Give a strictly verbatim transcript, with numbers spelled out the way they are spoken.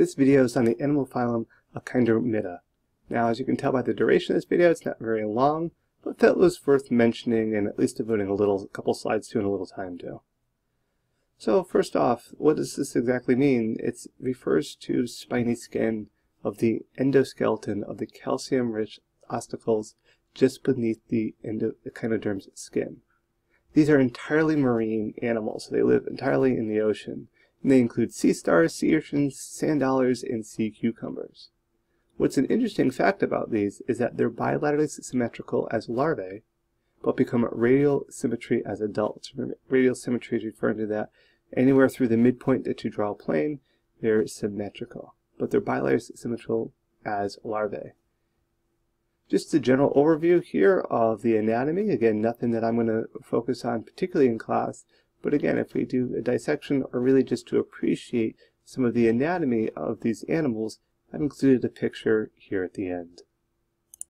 This video is on the animal phylum Echinodermata. Now, as you can tell by the duration of this video, it's not very long, but that was worth mentioning and at least devoting a little, a couple slides to and a little time to. So first off, what does this exactly mean? It refers to spiny skin of the endoskeleton of the calcium-rich ossicles just beneath the echinoderm's skin. These are entirely marine animals, so they live entirely in the ocean, and they include sea stars, sea urchins, sand dollars, and sea cucumbers. What's an interesting fact about these is that they're bilaterally symmetrical as larvae, but become radial symmetry as adults. Remember, radial symmetry is referring to that anywhere through the midpoint that you draw a plane, they're symmetrical, but they're bilaterally symmetrical as larvae. Just a general overview here of the anatomy. Again, nothing that I'm going to focus on particularly in class, but again, if we do a dissection or really just to appreciate some of the anatomy of these animals, I've included a picture here at the end.